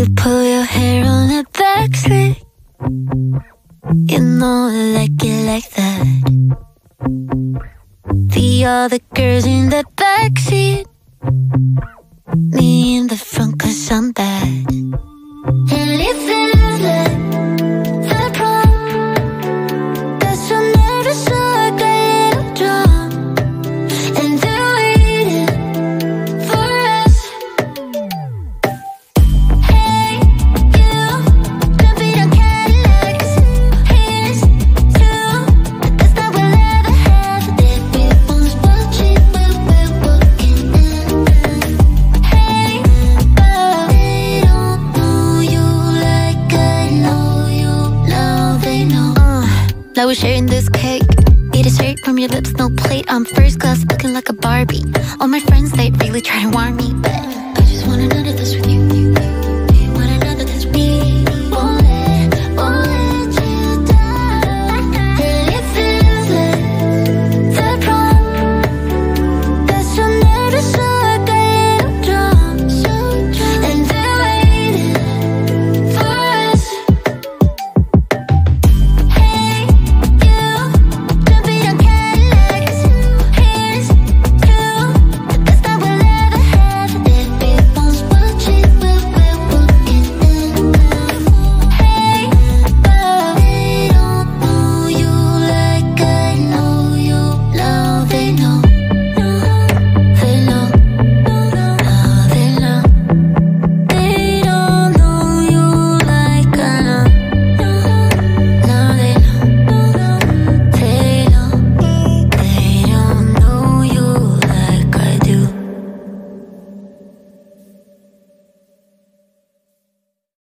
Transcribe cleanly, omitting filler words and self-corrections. You pull your hair on a back slick. You know I like it like that. The other girls in the backseat, me in the front, 'cause I'm bad. And if it's the problem, that's what never saw. Now we're sharing this cake. Eat a straight from your lips, no plate. I'm first class looking like a Barbie. All my friends, they really try to warn me, but